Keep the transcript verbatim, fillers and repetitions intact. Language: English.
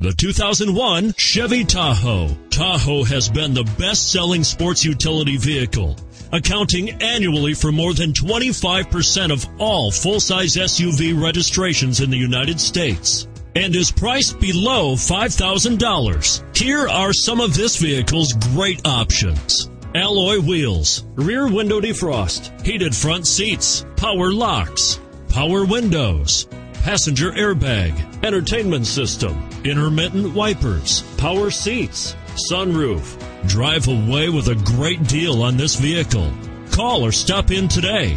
The two thousand one Chevy Tahoe. Tahoe has been the best-selling sports utility vehicle, accounting annually for more than twenty-five percent of all full-size S U V registrations in the United States, and is priced below five thousand dollars. Here are some of this vehicle's great options: alloy wheels, rear window defrost, heated front seats, power locks, power windows, passenger airbag, entertainment system, intermittent wipers, power seats, sunroof. Drive away with a great deal on this vehicle. Call or stop in today.